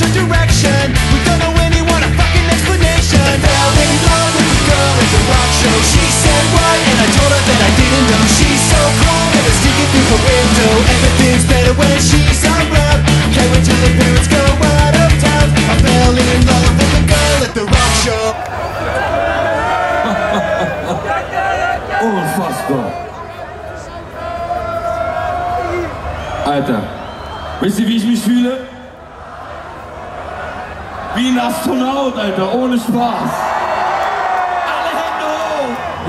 sense of direction. We don't know anyone, a fucking explanation. I fell in love with a girl at the rock show. She said what? And I told her that I didn't know. She's so cool, and I'm sneaking through her window. Everything's better when she's around. Can't wait till the parents go out of town. I fell in love with a girl at the rock show. Alter, wisst ihr, wie ich mich fühle? Wie ein Astronaut, Alter, ohne Spaß. Alle Hände hoch!